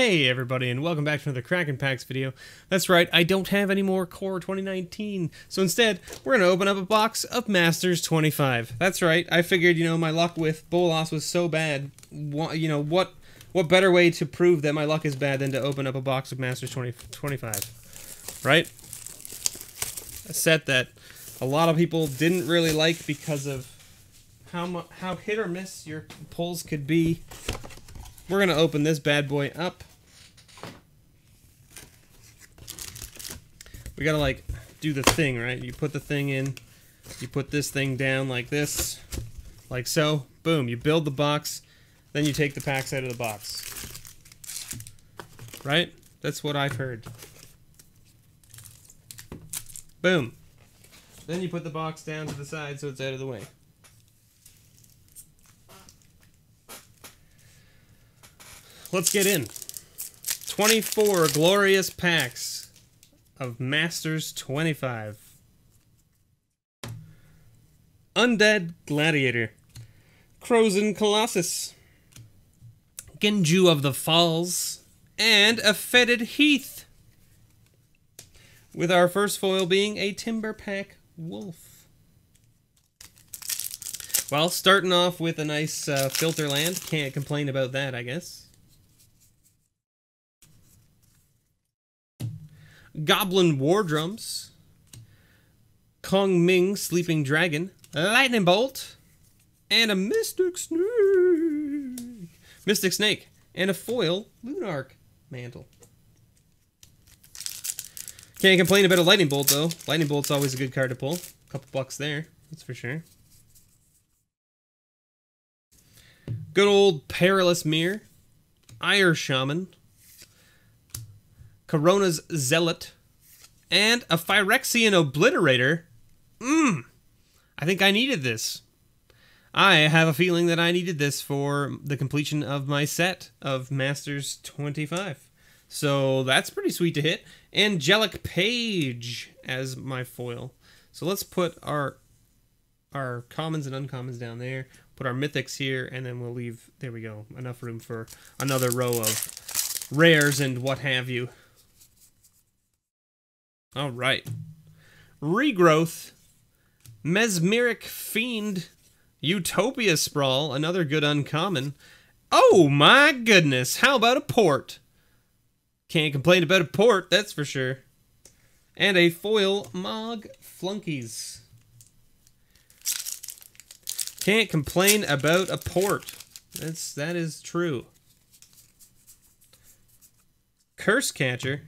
Hey everybody, and welcome back to another Kraken Packs video. That's right, I don't have any more Core 2019, so instead, we're going to open up a box of Masters 25. That's right, I figured, you know, my luck with Bolas was so bad, you know, what better way to prove that my luck is bad than to open up a box of Masters 25, right? A set that a lot of people didn't really like because of how hit or miss your pulls could be. We're going to open this bad boy up. We gotta, like, do the thing, right? You put the thing in, you put this thing down like this, like so, boom, you build the box, then you take the packs out of the box. Right? That's what I've heard. Boom. Then you put the box down to the side so it's out of the way. Let's get in. 24 glorious packs of Masters 25. Undead Gladiator, Crosis Colossus, Genju of the Falls, and a Fetid Heath, with our first foil being a Timber Pack Wolf. Well, starting off with a nice filter land, can't complain about that, I guess. Goblin War Drums, Kong Ming Sleeping Dragon, Lightning Bolt, and a Mystic Snake, and a Foil Lunar Mantle. Can't complain about a Lightning Bolt though. Lightning Bolt's always a good card to pull. A couple bucks there, that's for sure. Good old Perilous Mirror, Ire Shaman, Corona's Zealot, and a Phyrexian Obliterator. I think I needed this. I have a feeling that I needed this for the completion of my set of Masters 25. So that's pretty sweet to hit. Angelic Page as my foil. So let's put our commons and uncommons down there, put our mythics here, and then we'll leave, there we go, enough room for another row of rares and what have you. All right. Regrowth, Mesmeric Fiend, Utopia Sprawl, another good uncommon. Oh my goodness, how about a port? Can't complain about a port, that's for sure. And a foil Mog Flunkies. Can't complain about a port. That is true. Curse Catcher.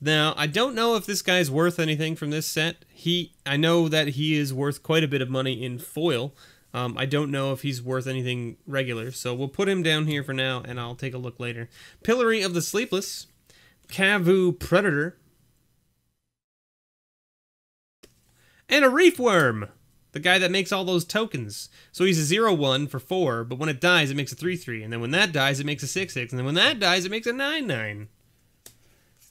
Now, I don't know if this guy's worth anything from this set. I know that he is worth quite a bit of money in foil. I don't know if he's worth anything regular, so we'll put him down here for now, and I'll take a look later. Pillory of the Sleepless, Cavu Predator, and a Reef Worm, the guy that makes all those tokens. So he's a 0-1 for 4, but when it dies, it makes a 3-3, and then when that dies, it makes a 6-6, and then when that dies, it makes a 9-9.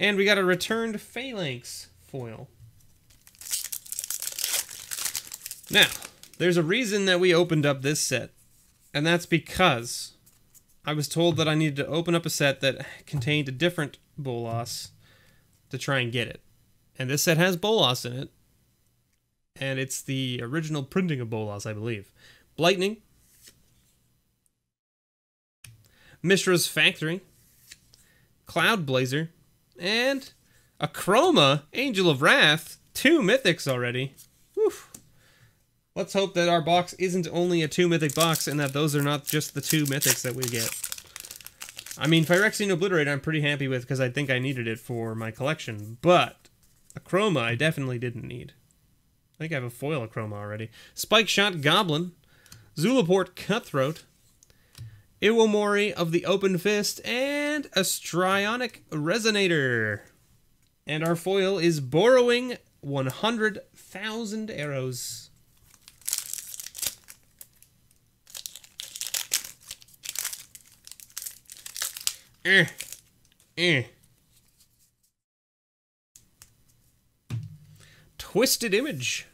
And we got a returned Phalanx foil. Now, there's a reason that we opened up this set, and that's because I was told that I needed to open up a set that contained a different Bolas to try and get it. And this set has Bolas in it, and it's the original printing of Bolas, I believe. Blightning, Mishra's Factory, Cloud Blazer, and Akroma, Angel of Wrath, 2 mythics already. Woof. Let's hope that our box isn't only a 2 mythic box and that those are not just the 2 mythics that we get. I mean, Phyrexian Obliterator I'm pretty happy with because I think I needed it for my collection, but Akroma I definitely didn't need. I think I have a foil Akroma already. Spike Shot Goblin, Zulaport Cutthroat, Iwamori of the Open Fist, and a Strionic Resonator. And our foil is borrowing 100,000 arrows. Twisted Image.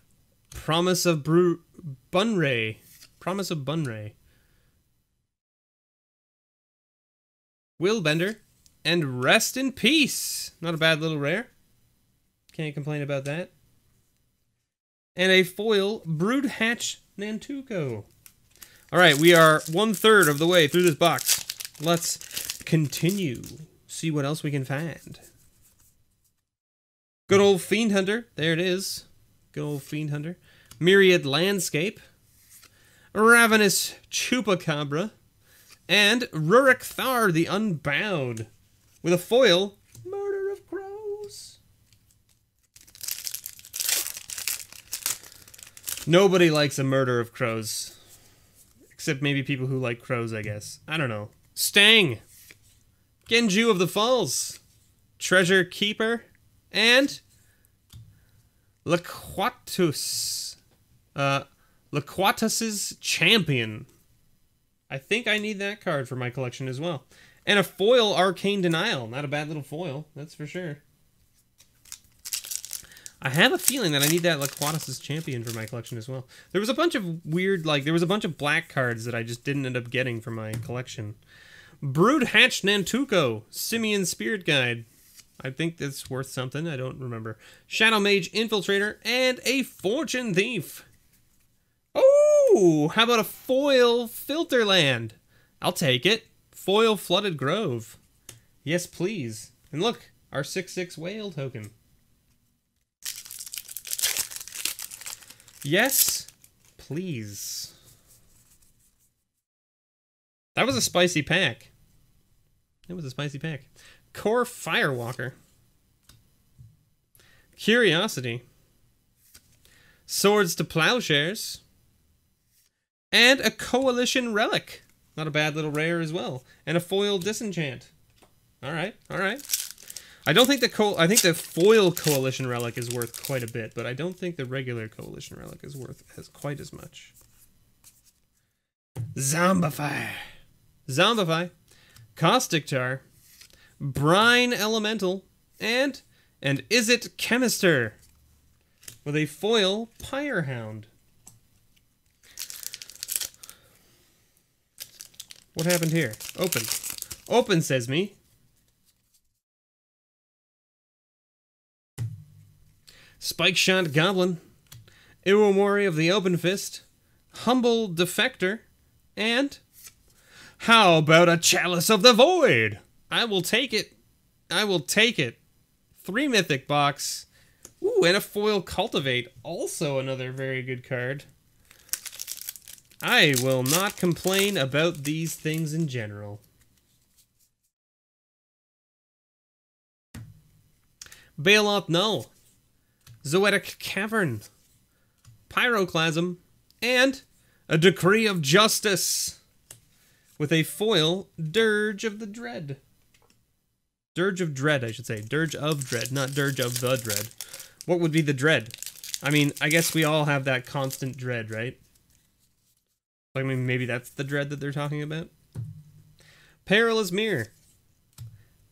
Promise of Bunray. Promise of Bunray. Willbender. And Rest in Peace. Not a bad little rare. Can't complain about that. And a foil Broodhatch Nantuko. Alright, we are 1/3 of the way through this box. Let's continue. See what else we can find. Good old Fiend Hunter. There it is. Good old Fiend Hunter. Myriad Landscape. Ravenous Chupacabra. And Rurik Thar the Unbound. With a foil, Murder of Crows. Nobody likes a Murder of Crows. Except maybe people who like crows, I guess. I don't know. Stang. Genju of the Falls. Treasure Keeper. And Laquatus's Champion. I think I need that card for my collection as well. And a foil Arcane Denial. Not a bad little foil, that's for sure. I have a feeling that I need that Laquatus's Champion for my collection as well. There was a bunch of weird, like, there was a bunch of black cards that I just didn't end up getting for my collection. Broodhatch Nantuko. Simian Spirit Guide. I think that's worth something. I don't remember. Shadow Mage Infiltrator and a Fortune Thief. Oh, how about a foil Filterland? I'll take it. Foil Flooded Grove. Yes, please. And look, our 6/6 whale token. Yes, please. That was a spicy pack. It was a spicy pack. Core Firewalker. Curiosity. Swords to Plowshares. And a Coalition Relic. Not a bad little rare as well. And a foil Disenchant. Alright, alright. I don't think the I think the foil Coalition Relic is worth quite a bit, but I don't think the regular Coalition Relic is worth quite as much. Zombify. Zombify. Caustic Tar. Brine Elemental, and Is It Chemister, with a foil Pyrehound. What happened here? Open. Open, says me. Spike Shot Goblin, Iwamori of the Open Fist, Humble Defector, and how about a Chalice of the Void? I will take it. I will take it. 3 mythic box. Ooh, and a foil Cultivate. Also another very good card. I will not complain about these things in general. Bailout Null. Zoetic Cavern. Pyroclasm. And a Decree of Justice. With a foil Dirge of the Dread. Dirge of Dread, I should say. Dirge of Dread, not Dirge of the Dread. What would be the dread? I mean, I guess we all have that constant dread, right? I mean, maybe that's the dread that they're talking about. Perilous Mirror.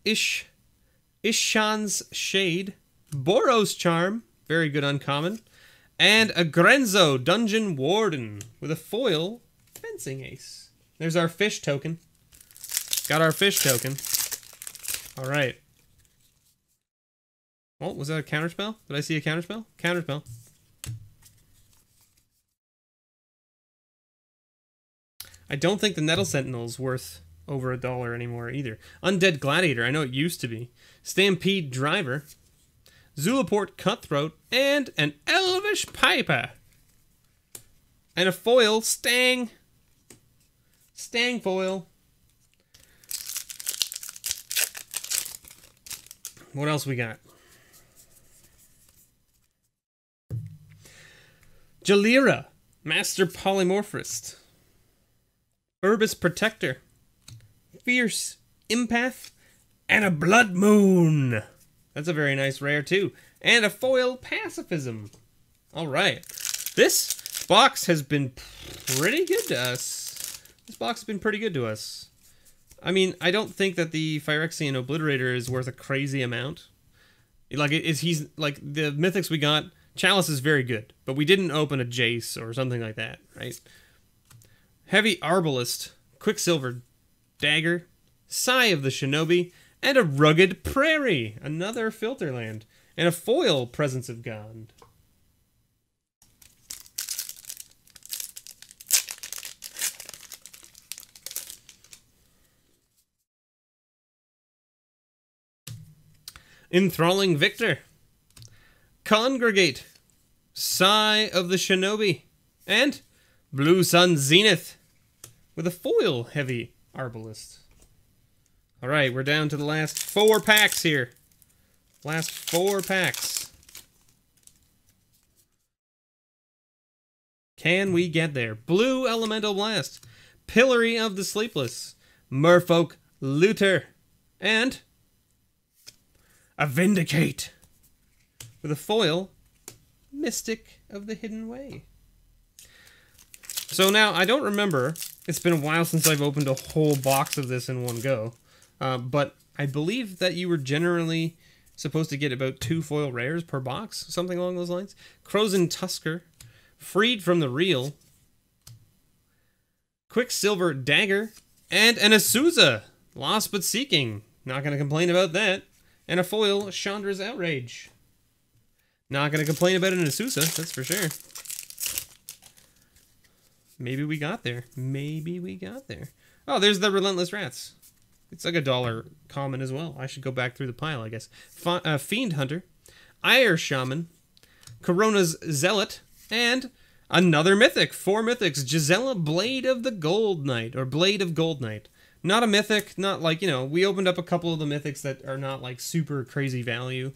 Ishan's Shade. Boros Charm. Very good uncommon. And a Grenzo Dungeon Warden. With a foil Fencing Ace. There's our fish token. Got our fish token. All right. Oh, was that a counterspell? Did I see a counterspell? Counterspell. I don't think the Nettle Sentinel's worth over $1 anymore either. Undead Gladiator, I know it used to be. Stampede Driver. Zulaport Cutthroat. And an Elvish Piper. And a foil Stang. Stang foil. What else we got? Jalira, Master Polymorphist. Urbis Protector. Fierce Empath. And a Blood Moon. That's a very nice rare too. And a foil Pacifism. Alright. This box has been pretty good to us. This box has been pretty good to us. I mean, I don't think that the Phyrexian Obliterator is worth a crazy amount. Like, he's like the mythics we got. Chalice is very good, but we didn't open a Jace or something like that, right? Heavy Arbalest, Quicksilver Dagger, Sigh of the Shinobi, and a Rugged Prairie, another Filterland, and a foil Presence of God. Enthralling Victor, Congregate, Sigh of the Shinobi, and Blue Sun Zenith with a foil Heavy Arbalest. All right, we're down to the last 4 packs here. Last 4 packs. Can we get there? Blue Elemental Blast, Pillory of the Sleepless, Merfolk Looter, and a Vindicate with a foil Mystic of the Hidden Way. So now, I don't remember. It's been a while since I've opened a whole box of this in one go. But I believe that you were generally supposed to get about 2 foil rares per box. Something along those lines. Crosin Tusker, Freed from the Real, Quicksilver Dagger, and an Azusa, Lost But Seeking. Not going to complain about that. And a foil Chandra's Outrage. Not going to complain about an Azusa, that's for sure. Maybe we got there. Maybe we got there. Oh, there's the Relentless Rats. It's like a dollar common as well. I should go back through the pile, I guess. Fiend Hunter, Ire Shaman, Corona's Zealot, and another mythic. 4 mythics. Gisela, Blade of the Gold Knight, or Blade of Gold Knight. Not a mythic, not like, you know, we opened up a couple of the mythics that are not like super crazy value,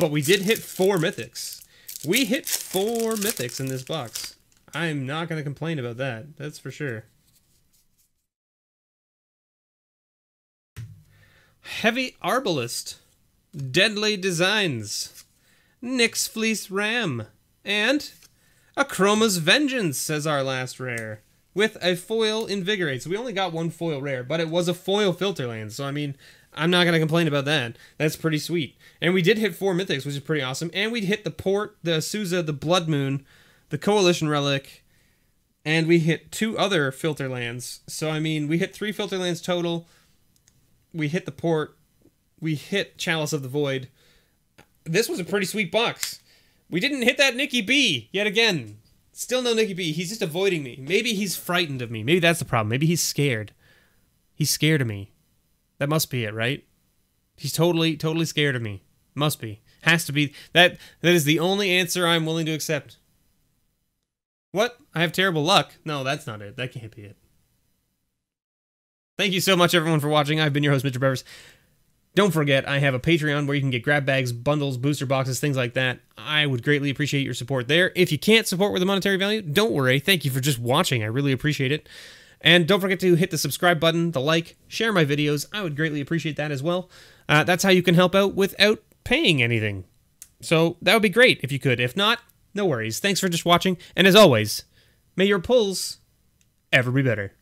but we did hit 4 mythics. We hit 4 mythics in this box. I'm not going to complain about that, that's for sure. Heavy Arbalest, Deadly Designs, Nyx Fleece Ram, and Akroma's Vengeance as our last rare, with a foil Invigorate. So we only got 1 foil rare, but it was a foil Filterland, so I mean, I'm not going to complain about that. That's pretty sweet. And we did hit 4 mythics, which is pretty awesome, and we hit the Port, the Azusa, the Blood Moon, the Coalition Relic, and we hit 2 other Filterlands. So, I mean, we hit 3 Filterlands total. We hit the Port. We hit Chalice of the Void. This was a pretty sweet box. We didn't hit that Nikki B yet again. Still no Nikki B. He's just avoiding me. Maybe he's frightened of me. Maybe that's the problem. Maybe he's scared. He's scared of me. That must be it, right? He's totally, totally scared of me. Must be. Has to be. That is the only answer I'm willing to accept. What? I have terrible luck? No, that's not it. That can't be it. Thank you so much, everyone, for watching. I've been your host, Mr. Brevers. Don't forget, I have a Patreon where you can get grab bags, bundles, booster boxes, things like that. I would greatly appreciate your support there. If you can't support with a monetary value, don't worry. Thank you for just watching. I really appreciate it. And don't forget to hit the subscribe button, the like, share my videos. I would greatly appreciate that as well. That's how you can help out without paying anything. So that would be great if you could. If not, no worries. Thanks for just watching, and as always, may your pulls ever be better.